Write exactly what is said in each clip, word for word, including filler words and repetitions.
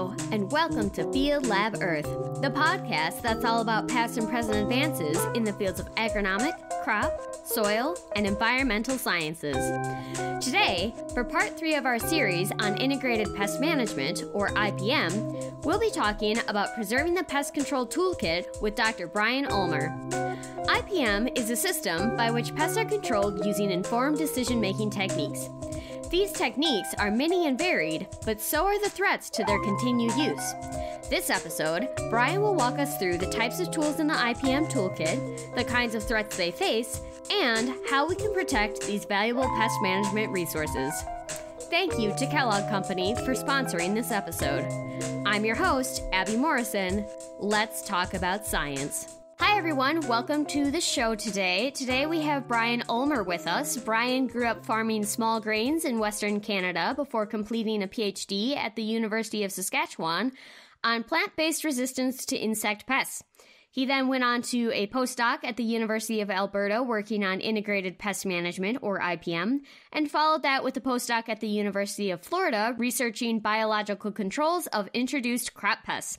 Hello, and welcome to Field Lab Earth, the podcast that's all about past and present advances in the fields of agronomic, crop, soil, and environmental sciences. Today, for part three of our series on integrated pest management, or I P M, we'll be talking about preserving the pest control toolkit with Doctor Bryan Ulmer. I P M is a system by which pests are controlled using informed decision-making techniques. These techniques are many and varied, but so are the threats to their continued use. This episode, Bryan will walk us through the types of tools in the I P M toolkit, the kinds of threats they face, and how we can protect these valuable pest management resources. Thank you to Kellogg Company for sponsoring this episode. I'm your host, Abby Morrison. Let's talk about science. Hi everyone, welcome to the show today. Today we have Bryan Ulmer with us. Bryan grew up farming small grains in Western Canada before completing a P H D at the University of Saskatchewan on plant-based resistance to insect pests. He then went on to a postdoc at the University of Alberta working on integrated pest management, or I P M, and followed that with a postdoc at the University of Florida researching biological controls of introduced crop pests.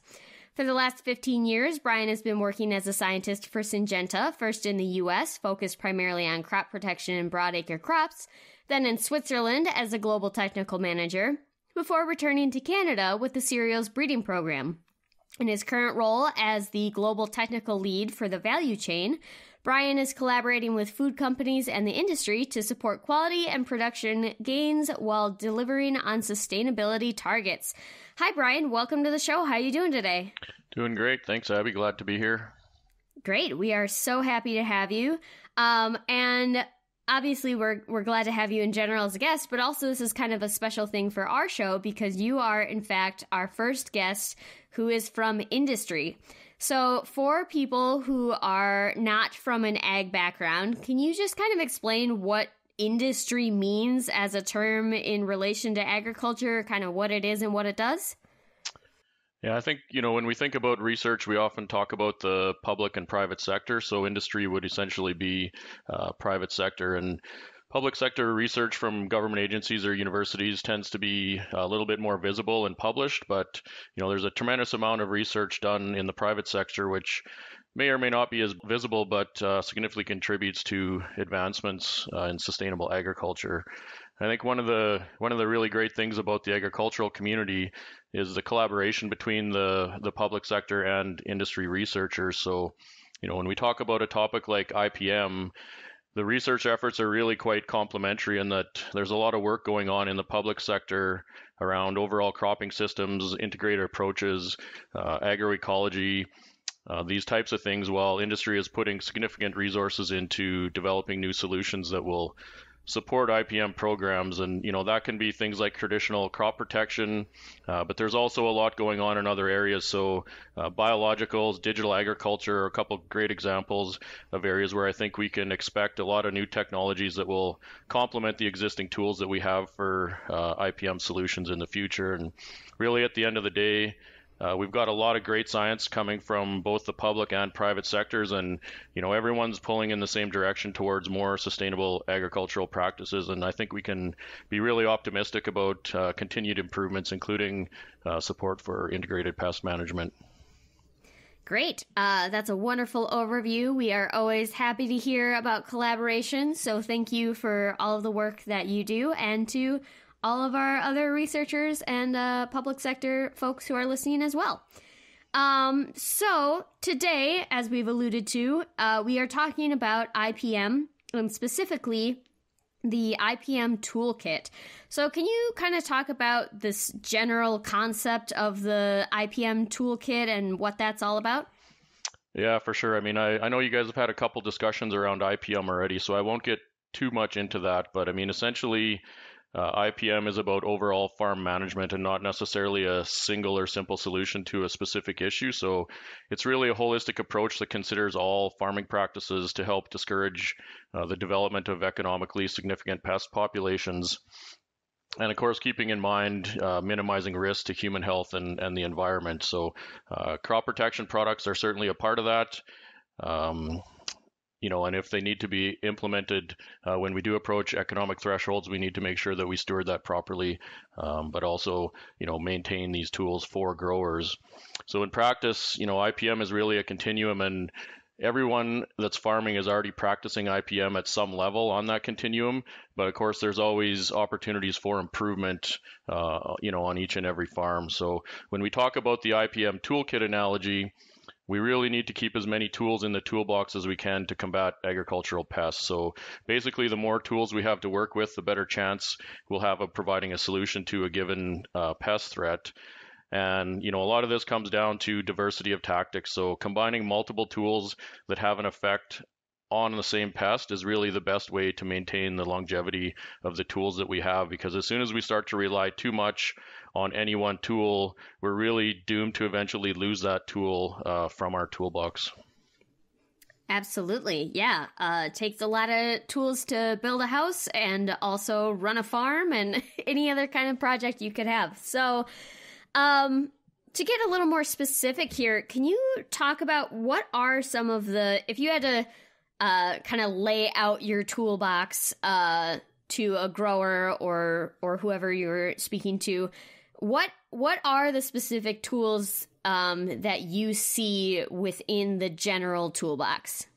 For the last fifteen years, Bryan has been working as a scientist for Syngenta, first in the U S, focused primarily on crop protection and broadacre crops, then in Switzerland as a global technical manager, before returning to Canada with the cereals breeding program. In his current role as the global technical lead for the value chain, Bryan is collaborating with food companies and the industry to support quality and production gains while delivering on sustainability targets. Hi, Bryan. Welcome to the show. How are you doing today? Doing great. Thanks, Abby. Glad to be here. Great. We are so happy to have you. Um, and obviously, we're we're glad to have you in general as a guest, but also this is kind of a special thing for our show because you are, in fact, our first guest who is from industry. So for people who are not from an ag background, can you just kind of explain what industry means as a term in relation to agriculture, kind of what it is and what it does? Yeah, I think, you know, when we think about research, we often talk about the public and private sector. So industry would essentially be uh, private sector, and public sector research from government agencies or universities tends to be a little bit more visible and published, but you know, there's a tremendous amount of research done in the private sector, which may or may not be as visible, but uh, significantly contributes to advancements uh, in sustainable agriculture. I think one of the one of the really great things about the agricultural community is the collaboration between the, the public sector and industry researchers. So, you know, when we talk about a topic like I P M, the research efforts are really quite complementary in that there's a lot of work going on in the public sector around overall cropping systems, integrated approaches, uh, agroecology, uh, these types of things, while industry is putting significant resources into developing new solutions that will support I P M programs. And, you know, that can be things like traditional crop protection, uh, but there's also a lot going on in other areas. So uh, biologicals, digital agriculture are a couple of great examples of areas where I think we can expect a lot of new technologies that will complement the existing tools that we have for uh, I P M solutions in the future. And really, at the end of the day, Uh, we've got a lot of great science coming from both the public and private sectors, and you know, everyone's pulling in the same direction towards more sustainable agricultural practices. And I think we can be really optimistic about uh, continued improvements, including uh, support for integrated pest management. Great. Uh, that's a wonderful overview. We are always happy to hear about collaboration, so thank you for all of the work that you do, and to all of our other researchers and uh, public sector folks who are listening as well. Um, so today, as we've alluded to, uh, we are talking about I P M, and specifically the I P M toolkit. So can you kind of talk about this general concept of the I P M toolkit and what that's all about? Yeah, for sure. I mean, I, I know you guys have had a couple discussions around I P M already, so I won't get too much into that. But I mean, essentially, Uh, I P M is about overall farm management and not necessarily a single or simple solution to a specific issue. So it's really a holistic approach that considers all farming practices to help discourage uh, the development of economically significant pest populations. And of course, keeping in mind uh, minimizing risk to human health and, and the environment. So uh, crop protection products are certainly a part of that. Um, you know, and if they need to be implemented, uh, when we do approach economic thresholds, we need to make sure that we steward that properly, um, but also, you know, maintain these tools for growers. So in practice, you know, I P M is really a continuum, and everyone that's farming is already practicing I P M at some level on that continuum. But of course, there's always opportunities for improvement, uh, you know, on each and every farm. So when we talk about the I P M toolkit analogy, we really need to keep as many tools in the toolbox as we can to combat agricultural pests. So basically, the more tools we have to work with, the better chance we'll have of providing a solution to a given uh, pest threat. And, you know, a lot of this comes down to diversity of tactics. So combining multiple tools that have an effect on the same pest is really the best way to maintain the longevity of the tools that we have, because as soon as we start to rely too much on any one tool, we're really doomed to eventually lose that tool uh, from our toolbox. Absolutely. Yeah. Uh, takes a lot of tools to build a house and also run a farm and any other kind of project you could have. So Um, to get a little more specific here, can you talk about what are some of the, if you had to uh, kind of lay out your toolbox uh, to a grower or or whoever you're speaking to, what what are the specific tools um, that you see within the general toolbox?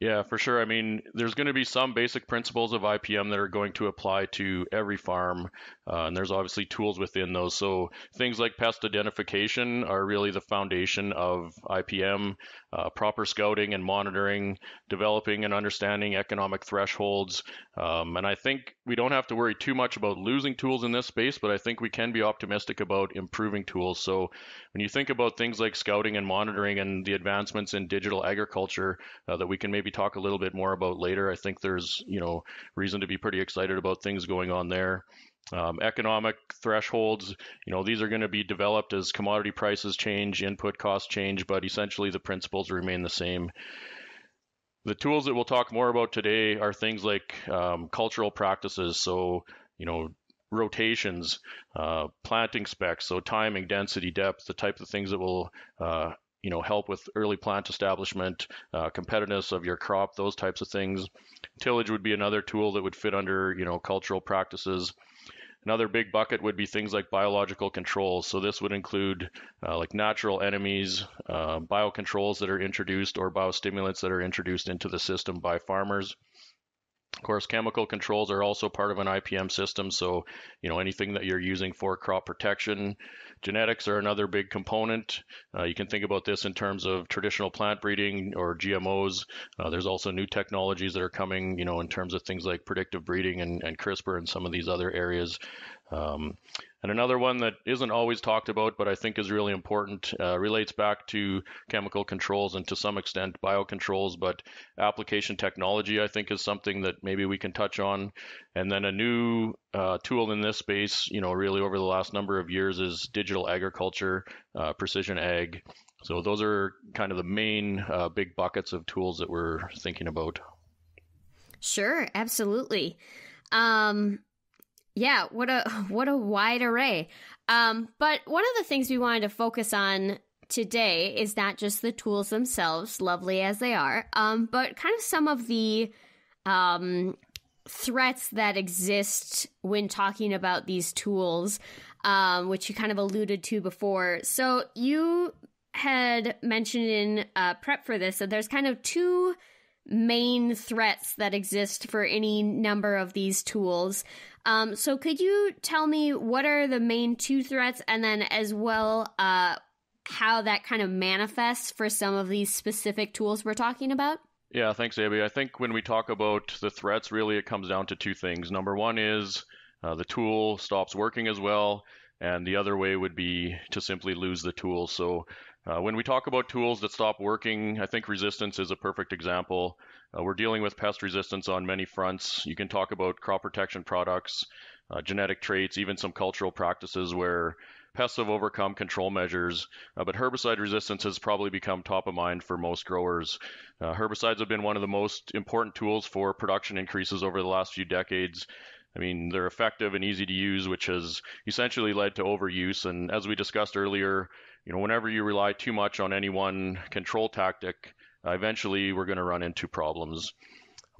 Yeah, for sure. I mean, there's going to be some basic principles of I P M that are going to apply to every farm, uh, and there's obviously tools within those. So things like pest identification are really the foundation of I P M, uh, proper scouting and monitoring, developing and understanding economic thresholds. Um, and I think we don't have to worry too much about losing tools in this space, but I think we can be optimistic about improving tools. So when you think about things like scouting and monitoring and the advancements in digital agriculture uh, that we can maybe talk a little bit more about later, I think there's, you know, reason to be pretty excited about things going on there. Um, economic thresholds, you know, these are going to be developed as commodity prices change, input costs change, but essentially the principles remain the same. The tools that we'll talk more about today are things like um, cultural practices. So, you know, rotations, uh, planting specs, so timing, density, depth, the type of things that will uh, you know, help with early plant establishment, uh, competitiveness of your crop, those types of things. Tillage would be another tool that would fit under, you know, cultural practices. Another big bucket would be things like biological controls. So this would include uh, like natural enemies, uh, biocontrols that are introduced or biostimulants that are introduced into the system by farmers. Of course, chemical controls are also part of an I P M system. So, you know, anything that you're using for crop protection. Genetics are another big component. Uh, you can think about this in terms of traditional plant breeding or G M Os. Uh, there's also new technologies that are coming, you know, in terms of things like predictive breeding and, and CRISPR and some of these other areas. Um, and another one that isn't always talked about, but I think is really important, uh, relates back to chemical controls and to some extent biocontrols, but application technology, I think, is something that maybe we can touch on. And then a new uh, tool in this space, you know, really over the last number of years is digital agriculture, uh, precision ag. So those are kind of the main uh, big buckets of tools that we're thinking about. Sure, absolutely. Um... Yeah, what a what a wide array. Um, but one of the things we wanted to focus on today is not just the tools themselves, lovely as they are, um, but kind of some of the um, threats that exist when talking about these tools, um, which you kind of alluded to before. So you had mentioned in uh, prep for this that there's kind of two main threats that exist for any number of these tools. Um, so could you tell me what are the main two threats, and then as well uh, how that kind of manifests for some of these specific tools we're talking about? Yeah, thanks, Abby. I think when we talk about the threats, really it comes down to two things. Number one is uh, the tool stops working as well, and the other way would be to simply lose the tool. So Uh, when we talk about tools that stop working, I think resistance is a perfect example. Uh, we're dealing with pest resistance on many fronts. You can talk about crop protection products, uh, genetic traits, even some cultural practices where pests have overcome control measures, uh, but herbicide resistance has probably become top of mind for most growers. Uh, herbicides have been one of the most important tools for production increases over the last few decades. I mean, they're effective and easy to use, which has essentially led to overuse. And as we discussed earlier, you know, whenever you rely too much on any one control tactic, Uh, eventually, we're going to run into problems.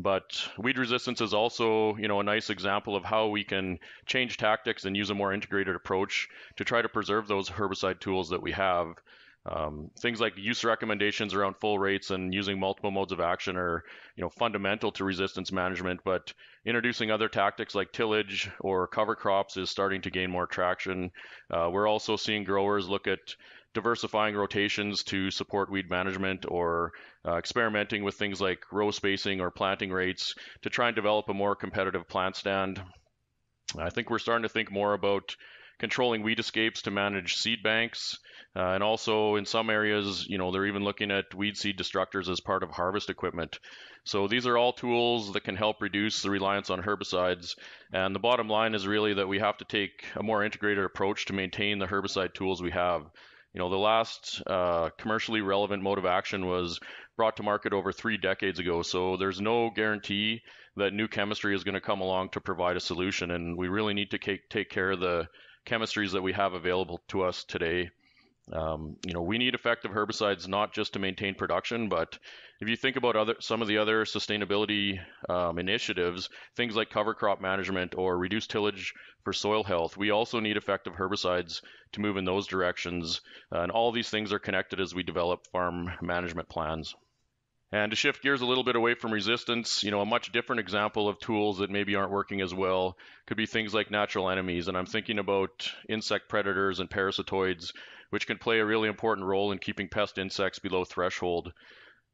But weed resistance is also, you know, a nice example of how we can change tactics and use a more integrated approach to try to preserve those herbicide tools that we have. Um, things like use recommendations around full rates and using multiple modes of action are, you know, fundamental to resistance management, but introducing other tactics like tillage or cover crops is starting to gain more traction. Uh, we're also seeing growers look at diversifying rotations to support weed management, or uh, experimenting with things like row spacing or planting rates to try and develop a more competitive plant stand. I think we're starting to think more about controlling weed escapes to manage seed banks. Uh, and also in some areas, you know, they're even looking at weed seed destructors as part of harvest equipment. So these are all tools that can help reduce the reliance on herbicides. And the bottom line is really that we have to take a more integrated approach to maintain the herbicide tools we have. You know, the last uh, commercially relevant mode of action was brought to market over three decades ago. So there's no guarantee that new chemistry is going to come along to provide a solution. And we really need to take, take care of the chemistries that we have available to us today. Um, you know, we need effective herbicides not just to maintain production, but if you think about other some of the other sustainability um, initiatives, things like cover crop management or reduced tillage for soil health, we also need effective herbicides to move in those directions. Uh, and all these things are connected as we develop farm management plans. And to shift gears a little bit away from resistance, you know, a much different example of tools that maybe aren't working as well could be things like natural enemies. And I'm thinking about insect predators and parasitoids, which can play a really important role in keeping pest insects below threshold.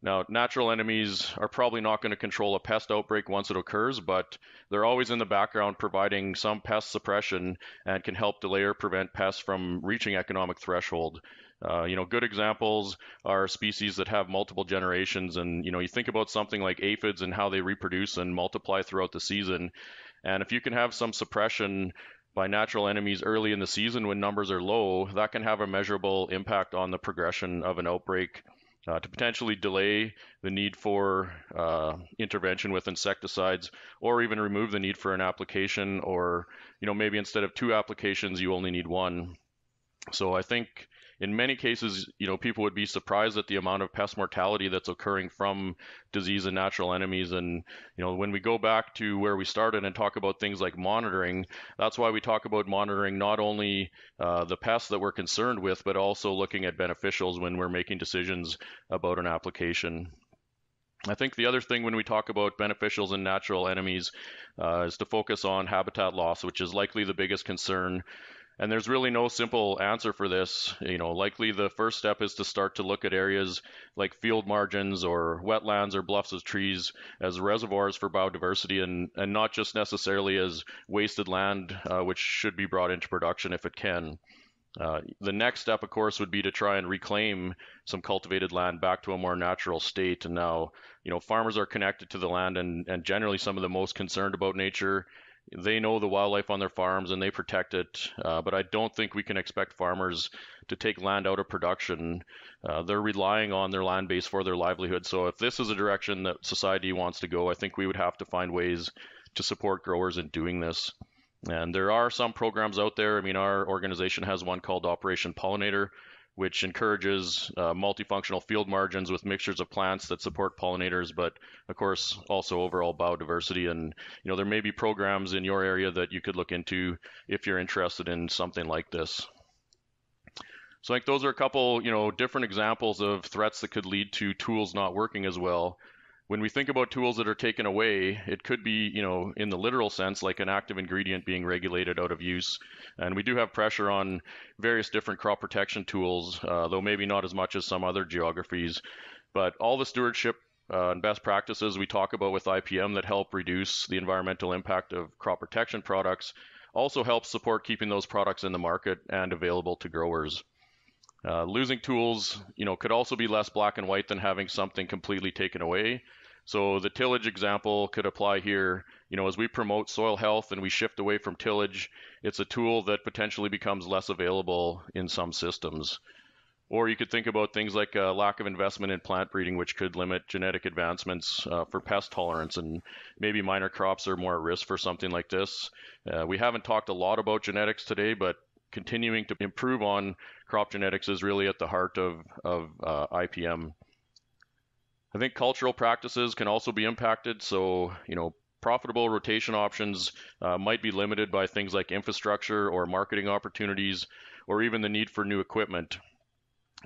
Now, natural enemies are probably not going to control a pest outbreak once it occurs, but they're always in the background providing some pest suppression and can help delay or prevent pests from reaching economic threshold. Uh, you know, good examples are species that have multiple generations, and, you know, you think about something like aphids and how they reproduce and multiply throughout the season. And if you can have some suppression by natural enemies early in the season when numbers are low, that can have a measurable impact on the progression of an outbreak. Uh, to potentially delay the need for uh, intervention with insecticides, or even remove the need for an application, or, you know, maybe instead of two applications, you only need one. So I think in many cases, you know, people would be surprised at the amount of pest mortality that's occurring from disease and natural enemies. And, you know, when we go back to where we started and talk about things like monitoring, that's why we talk about monitoring not only uh, the pests that we're concerned with, but also looking at beneficials when we're making decisions about an application. I think the other thing when we talk about beneficials and natural enemies uh, is to focus on habitat loss, which is likely the biggest concern. And there's really no simple answer for this. You know, likely the first step is to start to look at areas like field margins or wetlands or bluffs of trees as reservoirs for biodiversity, and, and not just necessarily as wasted land, uh, which should be brought into production if it can. Uh, the next step, of course, would be to try and reclaim some cultivated land back to a more natural state. And now, you know, farmers are connected to the land and, and generally some of the most concerned about nature. They know the wildlife on their farms and they protect it, uh, but I don't think we can expect farmers to take land out of production. Uh, they're relying on their land base for their livelihood. So if this is a direction that society wants to go, I think we would have to find ways to support growers in doing this. And there are some programs out there. I mean, our organization has one called Operation Pollinator, which encourages uh, multifunctional field margins with mixtures of plants that support pollinators, but of course also overall biodiversity. And, you know, there may be programs in your area that you could look into if you're interested in something like this. So I think those are a couple, you know, different examples of threats that could lead to tools not working as well. When we think about tools that are taken away, it could be, you know, in the literal sense, like an active ingredient being regulated out of use. And we do have pressure on various different crop protection tools, uh, though maybe not as much as some other geographies. But all the stewardship uh, and best practices we talk about with I P M that help reduce the environmental impact of crop protection products also helps support keeping those products in the market and available to growers. Uh, losing tools, you know, could also be less black and white than having something completely taken away. So the tillage example could apply here. You know, as we promote soil health and we shift away from tillage, it's a tool that potentially becomes less available in some systems. Or you could think about things like a lack of investment in plant breeding, which could limit genetic advancements uh, for pest tolerance, and maybe minor crops are more at risk for something like this. Uh, we haven't talked a lot about genetics today, but continuing to improve on crop genetics is really at the heart of, of uh, I P M. I think cultural practices can also be impacted. So, you know, profitable rotation options uh, might be limited by things like infrastructure or marketing opportunities, or even the need for new equipment.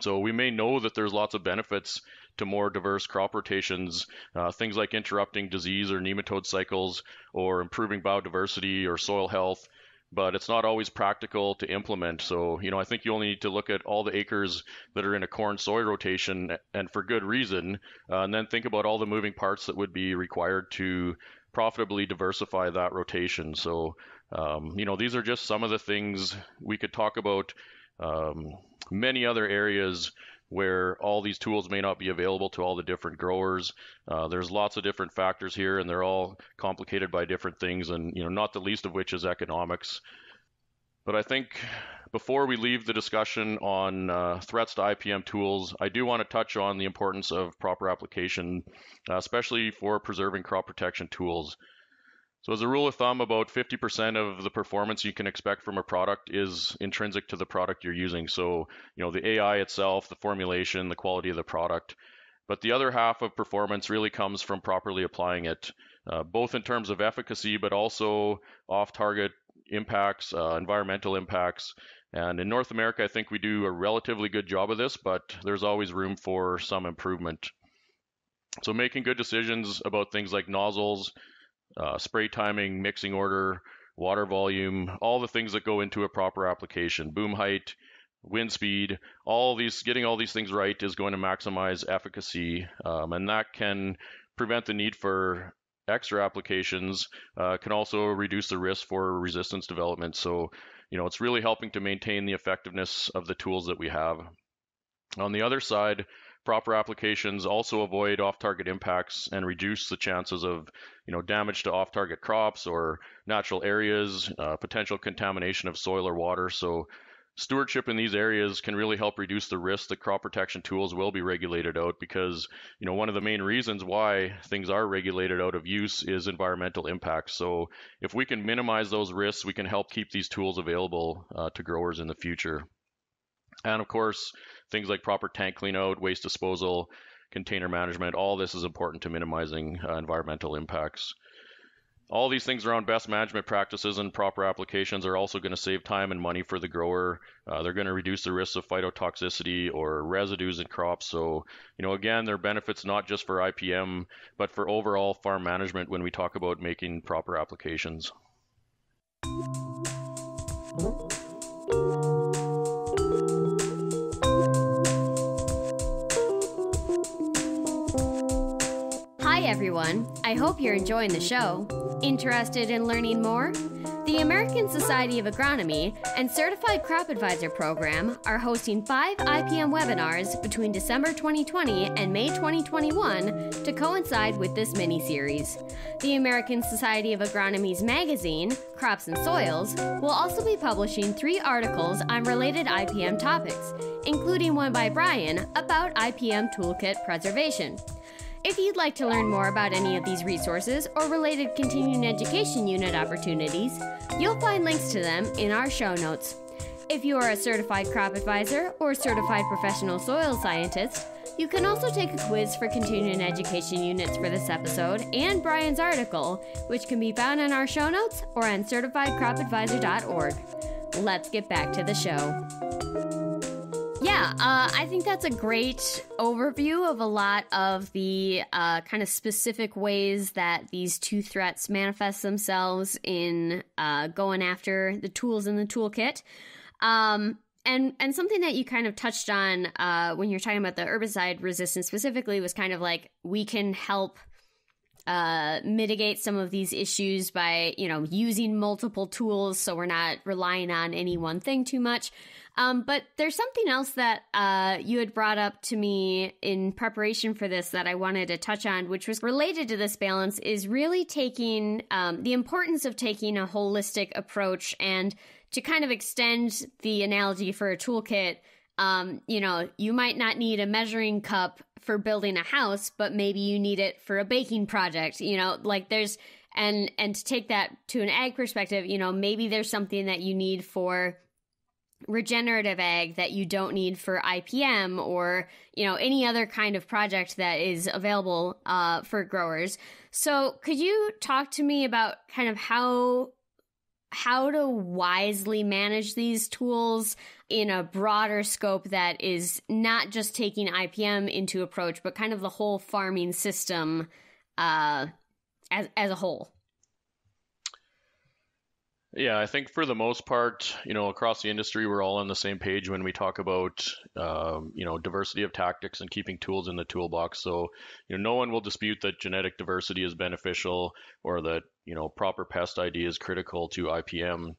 So we may know that there's lots of benefits to more diverse crop rotations, uh, things like interrupting disease or nematode cycles, or improving biodiversity or soil health, but it's not always practical to implement. So, you know, I think you only need to look at all the acres that are in a corn-soy rotation, and for good reason, uh, and then think about all the moving parts that would be required to profitably diversify that rotation. So, um, you know, these are just some of the things we could talk about. Um, many other areas where all these tools may not be available to all the different growers. Uh, there's lots of different factors here, and they're all complicated by different things, and you know, not the least of which is economics. But I think before we leave the discussion on uh, threats to I P M tools, I do want to touch on the importance of proper application, uh, especially for preserving crop protection tools. So as a rule of thumb, about fifty percent of the performance you can expect from a product is intrinsic to the product you're using. So, you know, the A I itself, the formulation, the quality of the product. But the other half of performance really comes from properly applying it, uh, both in terms of efficacy, but also off-target impacts, uh, environmental impacts. And in North America, I think we do a relatively good job of this, but there's always room for some improvement. So making good decisions about things like nozzles, Uh, spray timing, mixing order, water volume, all the things that go into a proper application, boom height, wind speed, all these, getting all these things right is going to maximize efficacy, um, and that can prevent the need for extra applications, uh, can also reduce the risk for resistance development. So, you know, it's really helping to maintain the effectiveness of the tools that we have. On the other side, proper applications also avoid off-target impacts and reduce the chances of, you know, damage to off-target crops or natural areas, uh, potential contamination of soil or water. So stewardship in these areas can really help reduce the risk that crop protection tools will be regulated out, because, you know, one of the main reasons why things are regulated out of use is environmental impacts. So if we can minimize those risks, we can help keep these tools available uh, to growers in the future. And of course, things like proper tank cleanout, waste disposal, container management, all this is important to minimizing uh, environmental impacts. All these things around best management practices and proper applications are also going to save time and money for the grower. Uh, they're going to reduce the risks of phytotoxicity or residues in crops. So, you know, again, there are benefits not just for I P M, but for overall farm management when we talk about making proper applications. Hi everyone, I hope you're enjoying the show. Interested in learning more? The American Society of Agronomy and Certified Crop Advisor Program are hosting five I P M webinars between December twenty twenty and May twenty twenty-one to coincide with this mini-series. The American Society of Agronomy's magazine, Crops and Soils, will also be publishing three articles on related I P M topics, including one by Bryan about I P M toolkit preservation. If you'd like to learn more about any of these resources or related continuing education unit opportunities, you'll find links to them in our show notes. If you are a certified crop advisor or certified professional soil scientist, you can also take a quiz for continuing education units for this episode and Bryan's article, which can be found in our show notes or on certified crop advisor dot org. Let's get back to the show. Yeah, uh, I think that's a great overview of a lot of the uh, kind of specific ways that these two threats manifest themselves in uh, going after the tools in the toolkit. Um, and, and something that you kind of touched on uh, when you're talking about the herbicide resistance specifically was kind of like, we can help uh, mitigate some of these issues by, you know, using multiple tools, so we're not relying on any one thing too much. Um, but there's something else that uh, you had brought up to me in preparation for this that I wanted to touch on, which was related to this balance, is really taking um, the importance of taking a holistic approach. And to kind of extend the analogy for a toolkit, um, you know, you might not need a measuring cup for building a house, but maybe you need it for a baking project, you know, like there's, and, and to take that to an ag perspective, you know, maybe there's something that you need for regenerative ag that you don't need for I P M or, you know, any other kind of project that is available uh, for growers. So could you talk to me about kind of how how to wisely manage these tools in a broader scope that is not just taking I P M into approach, but kind of the whole farming system uh, as as a whole? Yeah, I think for the most part, you know, across the industry, we're all on the same page when we talk about, um, you know, diversity of tactics and keeping tools in the toolbox. So, you know, no one will dispute that genetic diversity is beneficial or that, you know, proper pest I D is critical to I P M.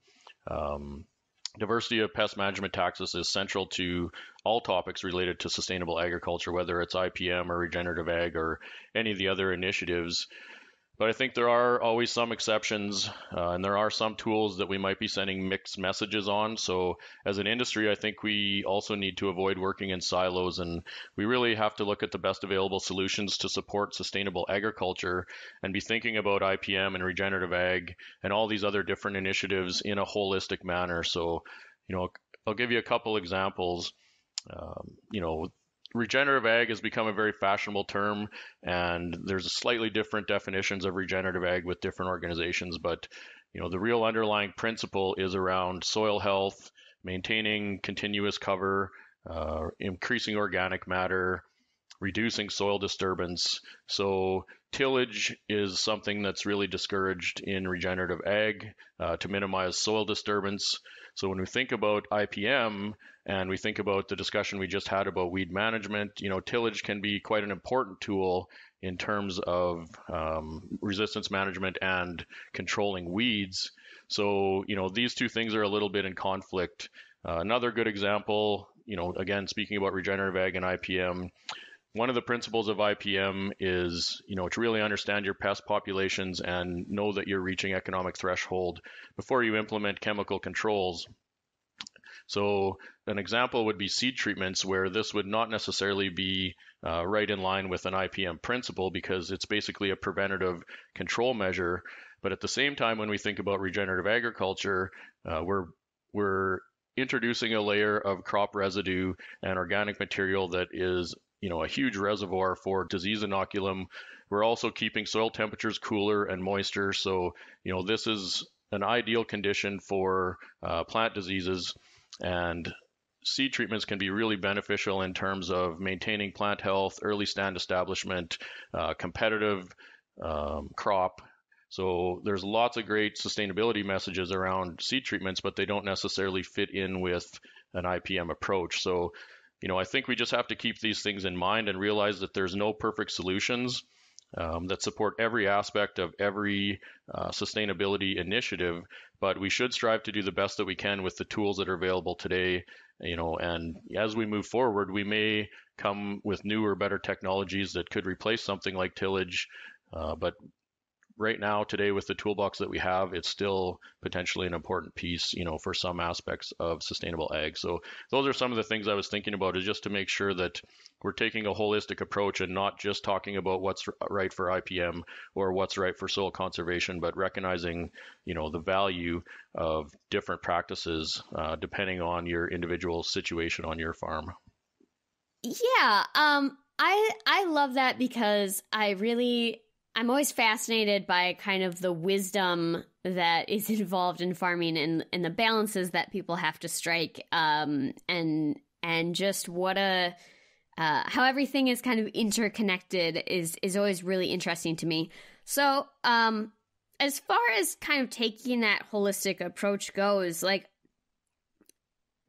Um, diversity of pest management tactics is central to all topics related to sustainable agriculture, whether it's I P M or regenerative ag or any of the other initiatives. But I think there are always some exceptions, uh, and there are some tools that we might be sending mixed messages on. So as an industry, I think we also need to avoid working in silos, and we really have to look at the best available solutions to support sustainable agriculture and be thinking about I P M and regenerative ag and all these other different initiatives in a holistic manner. So, you know, I'll give you a couple examples. Um, you know, regenerative ag has become a very fashionable term, and there's a slightly different definitions of regenerative ag with different organizations. But, you know, the real underlying principle is around soil health, maintaining continuous cover, uh, increasing organic matter, reducing soil disturbance. So tillage is something that's really discouraged in regenerative ag uh, to minimize soil disturbance. So when we think about I P M and we think about the discussion we just had about weed management, you know, tillage can be quite an important tool in terms of um, resistance management and controlling weeds. So, you know, these two things are a little bit in conflict. Uh, another good example, you know, again, speaking about regenerative ag and I P M, one of the principles of I P M is, you know, to really understand your pest populations and know that you're reaching economic threshold before you implement chemical controls. So an example would be seed treatments, where this would not necessarily be uh, right in line with an I P M principle because it's basically a preventative control measure. But at the same time, when we think about regenerative agriculture, uh, we're we're introducing a layer of crop residue and organic material that is, you know, a huge reservoir for disease inoculum. We're also keeping soil temperatures cooler and moister. So, you know, this is an ideal condition for uh, plant diseases, and seed treatments can be really beneficial in terms of maintaining plant health, early stand establishment, uh, competitive um, crop. So there's lots of great sustainability messages around seed treatments, but they don't necessarily fit in with an I P M approach. So, you know, I think we just have to keep these things in mind and realize that there's no perfect solutions um, that support every aspect of every uh, sustainability initiative, but we should strive to do the best that we can with the tools that are available today, you know, and as we move forward, we may come with newer, better technologies that could replace something like tillage, uh, but right now, today, with the toolbox that we have, it's still potentially an important piece, you know, for some aspects of sustainable ag. So those are some of the things I was thinking about, is just to make sure that we're taking a holistic approach and not just talking about what's right for I P M or what's right for soil conservation, but recognizing, you know, the value of different practices uh, depending on your individual situation on your farm. Yeah, um, I I love that, because I really. I'm always fascinated by kind of the wisdom that is involved in farming and, and the balances that people have to strike, um, and and just what a uh, how everything is kind of interconnected is is always really interesting to me. So um, as far as kind of taking that holistic approach goes, like,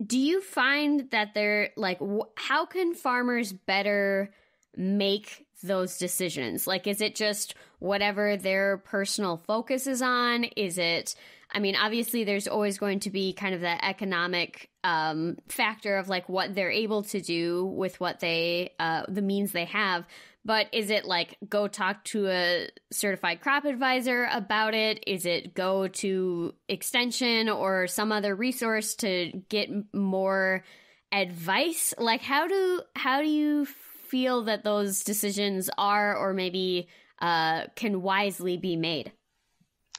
do you find that they're like, how can farmers better make those decisions? Like, is it just whatever their personal focus is on? Is it, I mean, obviously there's always going to be kind of that economic um, factor of like what they're able to do with what they, uh, the means they have. But is it like, go talk to a certified crop advisor about it? Is it go to Extension or some other resource to get more advice? Like, how do, how do you feel that those decisions are, or maybe uh, can wisely be made?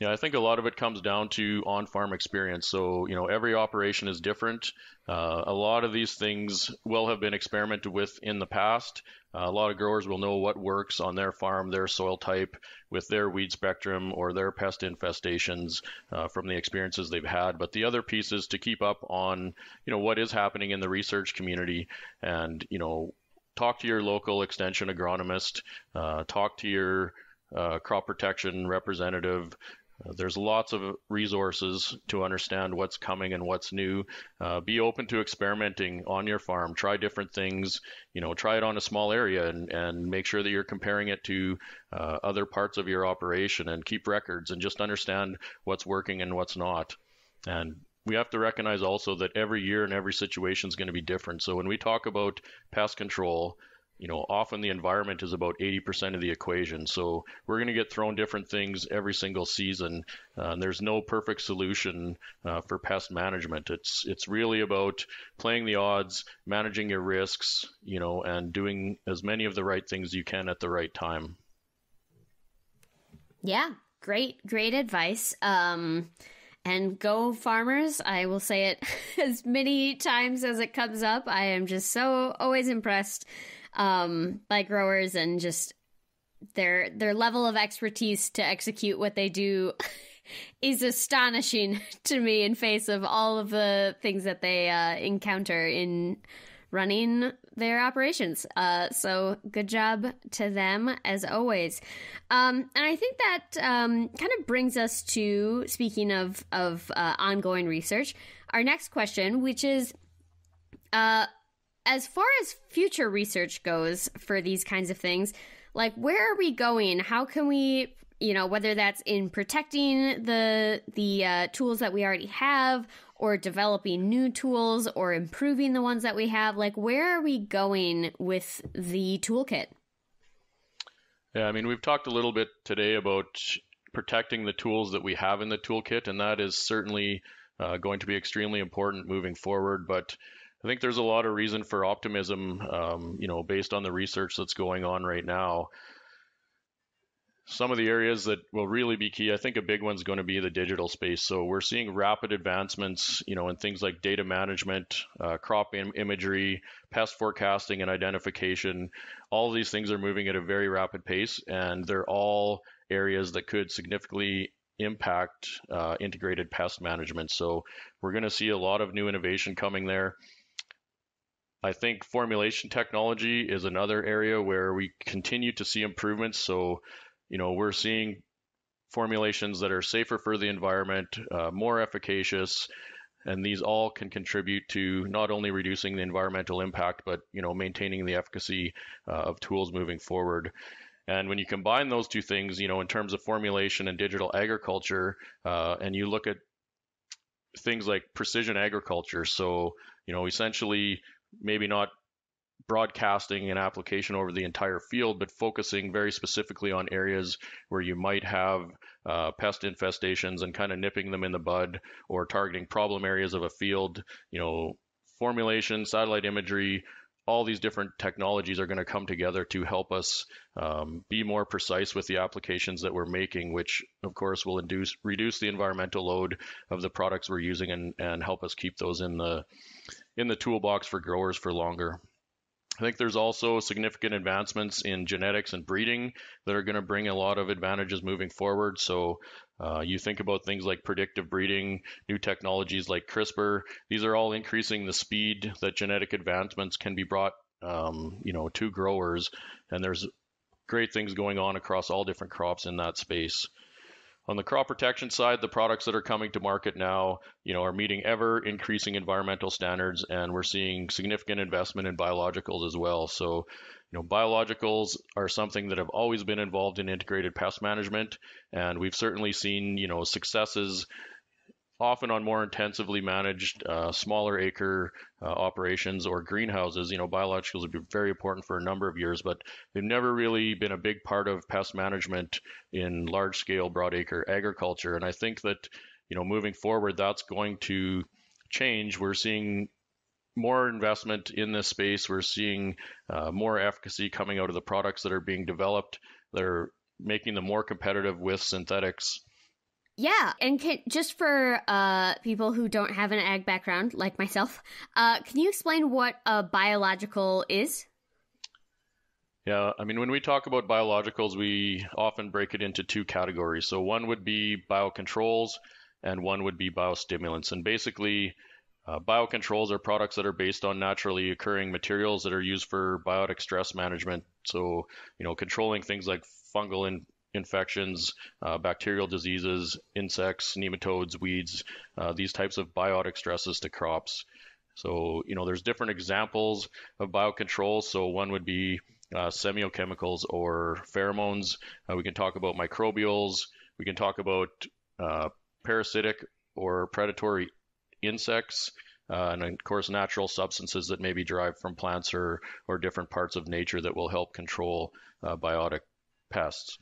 Yeah, I think a lot of it comes down to on-farm experience. So, you know, every operation is different. Uh, a lot of these things will have been experimented with in the past. Uh, a lot of growers will know what works on their farm, their soil type, with their weed spectrum or their pest infestations uh, from the experiences they've had. But the other piece is to keep up on, you know, what is happening in the research community and, you know, talk to your local extension agronomist, uh, talk to your uh, crop protection representative. There's lots of resources to understand what's coming and what's new. Uh, be open to experimenting on your farm. Try different things. You know, try it on a small area and, and make sure that you're comparing it to uh, other parts of your operation, and keep records and just understand what's working and what's not. And we have to recognize also that every year and every situation is going to be different. So when we talk about pest control, you know, often the environment is about eighty percent of the equation. So we're going to get thrown different things every single season. Uh, and there's no perfect solution uh, for pest management. It's it's really about playing the odds, managing your risks, you know, and doing as many of the right things you can at the right time. Yeah, great, great advice. Um, and go farmers. I will say it as many times as it comes up. I am just so always impressed um by growers and just their their level of expertise to execute what they do is astonishing to me in face of all of the things that they uh encounter in running their operations. Uh so good job to them as always. Um and I think that um kind of brings us to, speaking of of uh, ongoing research, our next question, which is uh as far as future research goes for these kinds of things, like where are we going? How can we, you know, whether that's in protecting the the uh, tools that we already have, or developing new tools, or improving the ones that we have, like where are we going with the toolkit? Yeah, I mean, we've talked a little bit today about protecting the tools that we have in the toolkit, and that is certainly uh, going to be extremely important moving forward. But I think there's a lot of reason for optimism, um, you know, based on the research that's going on right now. Some of the areas that will really be key, I think a big one's going to be the digital space. So we're seeing rapid advancements, you know, in things like data management, uh, crop im- imagery, pest forecasting and identification. All of these things are moving at a very rapid pace, and they're all areas that could significantly impact uh, integrated pest management. So we're going to see a lot of new innovation coming there. I think formulation technology is another area where we continue to see improvements. So, you know, we're seeing formulations that are safer for the environment, uh, more efficacious, and these all can contribute to not only reducing the environmental impact, but, you know, maintaining the efficacy uh, of tools moving forward. And when you combine those two things, you know, in terms of formulation and digital agriculture, uh, and you look at things like precision agriculture, so, you know, essentially, maybe not broadcasting an application over the entire field, but focusing very specifically on areas where you might have uh, pest infestations and kind of nipping them in the bud, or targeting problem areas of a field. You know, formulation, satellite imagery, all these different technologies are going to come together to help us um, be more precise with the applications that we're making, which of course will induce, reduce the environmental load of the products we're using, and, and help us keep those in the in the toolbox for growers for longer. I think there's also significant advancements in genetics and breeding that are going to bring a lot of advantages moving forward. So uh, you think about things like predictive breeding, new technologies like CRISPR. These are all increasing the speed that genetic advancements can be brought, um, you know, to growers. And there's great things going on across all different crops in that space. On the crop protection side, the products that are coming to market now, you know, are meeting ever increasing environmental standards, and we're seeing significant investment in biologicals as well. So, you know, biologicals are something that have always been involved in integrated pest management, and we've certainly seen, you know, successes often on more intensively managed, uh, smaller acre uh, operations or greenhouses. You know, biologicals have been very important for a number of years, but they've never really been a big part of pest management in large-scale, broad-acre agriculture. And I think that, you know, moving forward, that's going to change. We're seeing more investment in this space. We're seeing uh, more efficacy coming out of the products that are being developed. They're making them more competitive with synthetics. Yeah, and can, just for uh, people who don't have an ag background, like myself, uh, can you explain what a biological is? Yeah, I mean, when we talk about biologicals, we often break it into two categories. So one would be biocontrols, and one would be biostimulants. And basically, uh, biocontrols are products that are based on naturally occurring materials that are used for biotic stress management. So, you know, controlling things like fungal and infections, uh, bacterial diseases, insects, nematodes, weeds, uh, these types of biotic stresses to crops. So, you know, there's different examples of biocontrols. So one would be uh, semiochemicals or pheromones. Uh, we can talk about microbials. We can talk about uh, parasitic or predatory insects, uh, and of course, natural substances that may be derived from plants or, or different parts of nature that will help control uh, biotic pests.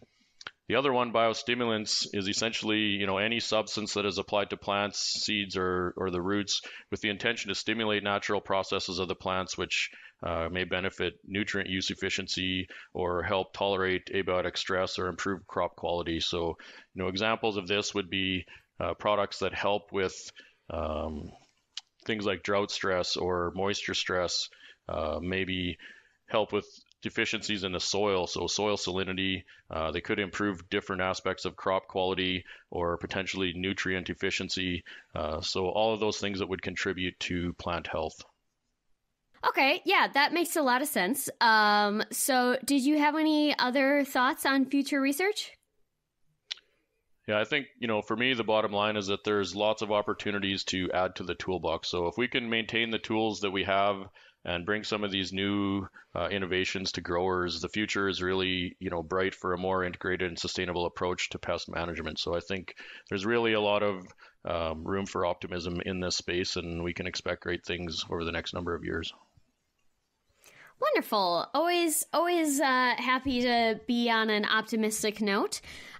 The other one, biostimulants, is essentially, you know, any substance that is applied to plants, seeds, or, or the roots with the intention to stimulate natural processes of the plants, which uh, may benefit nutrient use efficiency or help tolerate abiotic stress or improve crop quality. So, you know, examples of this would be uh, products that help with um, things like drought stress or moisture stress, uh, maybe help with deficiencies in the soil, so soil salinity. Uh, they could improve different aspects of crop quality or potentially nutrient efficiency. Uh, so all of those things that would contribute to plant health. Okay, yeah, that makes a lot of sense. Um, so did you have any other thoughts on future research? Yeah, I think, you know, for me, the bottom line is that there's lots of opportunities to add to the toolbox. So if we can maintain the tools that we have and bring some of these new uh, innovations to growers, the future is really, you know, bright for a more integrated and sustainable approach to pest management. So I think there's really a lot of um, room for optimism in this space, and we can expect great things over the next number of years. Wonderful. Always, always uh, happy to be on an optimistic note.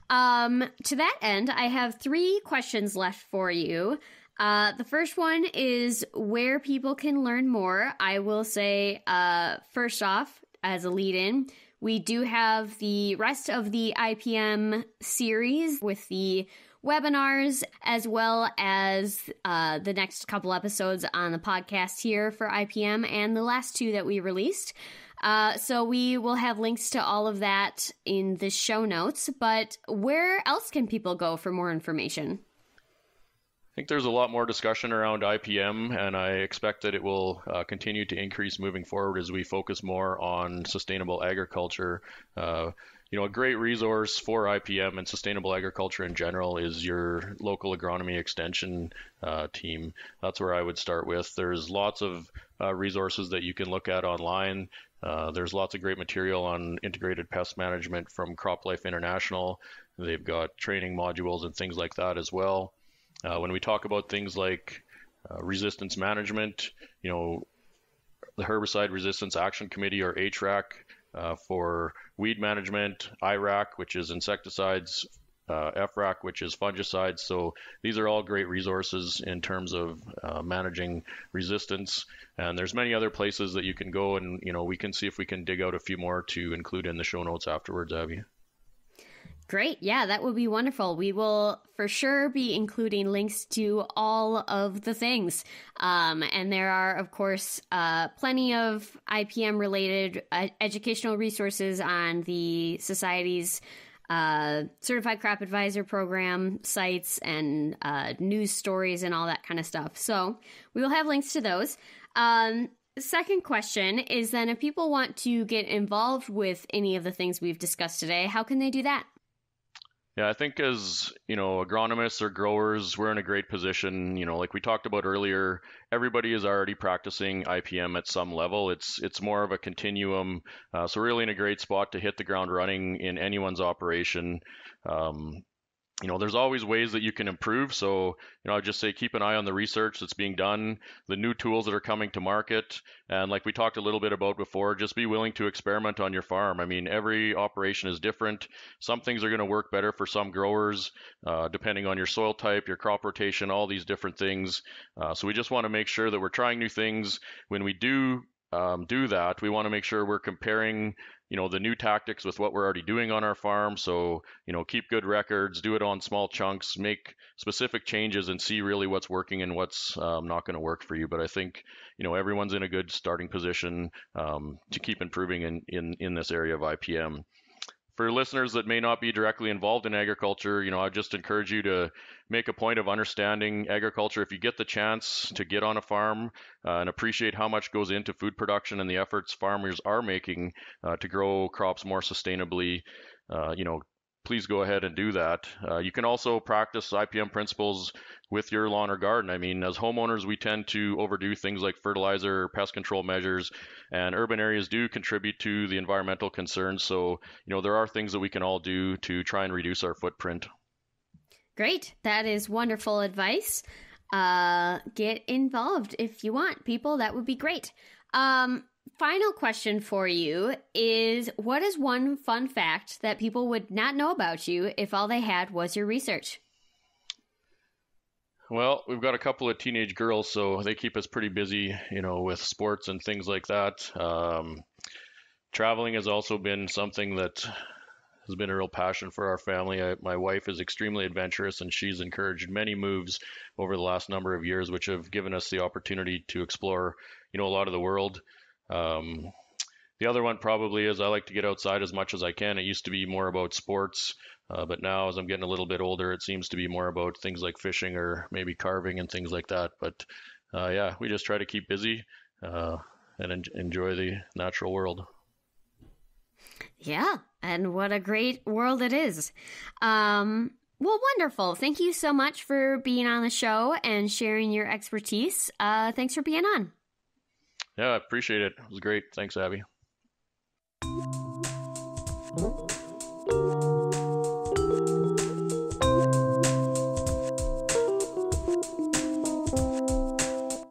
Um, to that end, I have three questions left for you. Uh, the first one is where people can learn more. I will say, uh, first off, as a lead-in, we do have the rest of the I P M series with the webinars, as well as uh, the next couple episodes on the podcast here for I P M and the last two that we released. Uh, so we will have links to all of that in the show notes. But where else can people go for more information? I think there's a lot more discussion around I P M, and I expect that it will uh, continue to increase moving forward as we focus more on sustainable agriculture. Uh, you know, a great resource for I P M and sustainable agriculture in general is your local agronomy extension uh, team. That's where I would start with. There's lots of uh, resources that you can look at online. Uh, there's lots of great material on integrated pest management from CropLife International. They've got training modules and things like that as well. Uh, when we talk about things like uh, resistance management, you know, the Herbicide Resistance Action Committee, or H R A C, uh, for weed management, I R A C, which is insecticides, uh, F R A C, which is fungicides. So these are all great resources in terms of uh, managing resistance. And there's many other places that you can go, and, you know, we can see if we can dig out a few more to include in the show notes afterwards, Abby. Great. Yeah, that would be wonderful. We will for sure be including links to all of the things. Um, and there are, of course, uh, plenty of I P M-related uh, educational resources on the Society's uh, Certified Crop Advisor Program sites and uh, news stories and all that kind of stuff. So we will have links to those. Um, Second question is then if people want to get involved with any of the things we've discussed today, how can they do that? Yeah, I think as, you know, agronomists or growers, we're in a great position. You know, like we talked about earlier, everybody is already practicing I P M at some level. It's it's more of a continuum. Uh, so really in a great spot to hit the ground running in anyone's operation. Um, You know, there's always ways that you can improve. So, you know, I just say keep an eye on the research that's being done, the new tools that are coming to market. And like we talked a little bit about before, just be willing to experiment on your farm. I mean, every operation is different. Some things are going to work better for some growers, uh, depending on your soil type, your crop rotation, all these different things. Uh, so we just want to make sure that we're trying new things. When we do um, do that, we want to make sure we're comparing, you know, the new tactics with what we're already doing on our farm. So, you know, keep good records, do it on small chunks, make specific changes, and see really what's working and what's um, not going to work for you. But I think, you know, everyone's in a good starting position um, to keep improving in, in, in this area of I P M. For listeners that may not be directly involved in agriculture, you know, I just encourage you to make a point of understanding agriculture. If you get the chance to get on a farm uh, and appreciate how much goes into food production and the efforts farmers are making uh, to grow crops more sustainably, uh, you know, please go ahead and do that. Uh, you can also practice I P M principles with your lawn or garden. I mean, as homeowners, we tend to overdo things like fertilizer, pest control measures, and urban areas do contribute to the environmental concerns. So, you know, there are things that we can all do to try and reduce our footprint. Great. That is wonderful advice. Uh, get involved if you want, people. That would be great. Um, Final question for you is, what is one fun fact that people would not know about you if all they had was your research? Well, we've got a couple of teenage girls, so they keep us pretty busy, you know, with sports and things like that. Um, traveling has also been something that has been a real passion for our family. I, my wife is extremely adventurous, and she's encouraged many moves over the last number of years, which have given us the opportunity to explore, you know, a lot of the world. Um, the other one probably is I like to get outside as much as I can. It used to be more about sports, uh, but now as I'm getting a little bit older, it seems to be more about things like fishing or maybe carving and things like that. But uh, yeah, we just try to keep busy uh, and en- enjoy the natural world. Yeah, and what a great world it is. Um, well, wonderful. Thank you so much for being on the show and sharing your expertise. Uh, thanks for being on. Yeah, I appreciate it. It was great. Thanks, Abby.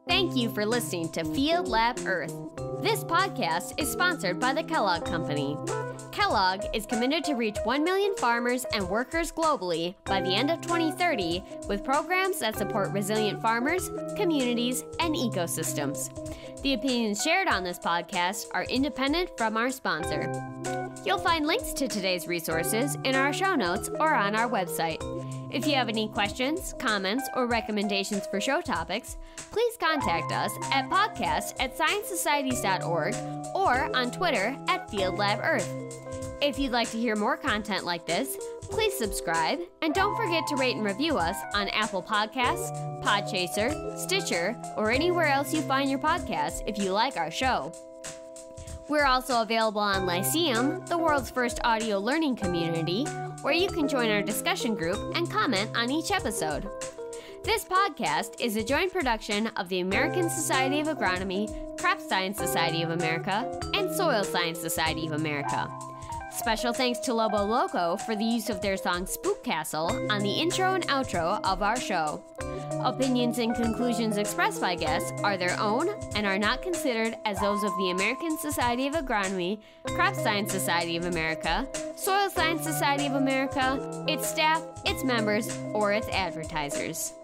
Thank you for listening to Field Lab Earth. This podcast is sponsored by the Kellogg Company. Kellogg is committed to reach one million farmers and workers globally by the end of twenty thirty with programs that support resilient farmers, communities, and ecosystems. The opinions shared on this podcast are independent from our sponsor. You'll find links to today's resources in our show notes or on our website. If you have any questions, comments, or recommendations for show topics, please contact us at podcast at science societies dot org or on Twitter at Field Lab Earth. If you'd like to hear more content like this, please subscribe, and don't forget to rate and review us on Apple Podcasts, Podchaser, Stitcher, or anywhere else you find your podcasts if you like our show. We're also available on Lyceum, the world's first audio learning community, where you can join our discussion group and comment on each episode. This podcast is a joint production of the American Society of Agronomy, Crop Science Society of America, and Soil Science Society of America. Special thanks to Lobo Loco for the use of their song Spook Castle on the intro and outro of our show. Opinions and conclusions expressed by guests are their own and are not considered as those of the American Society of Agronomy, Crop Science Society of America, Soil Science Society of America, its staff, its members, or its advertisers.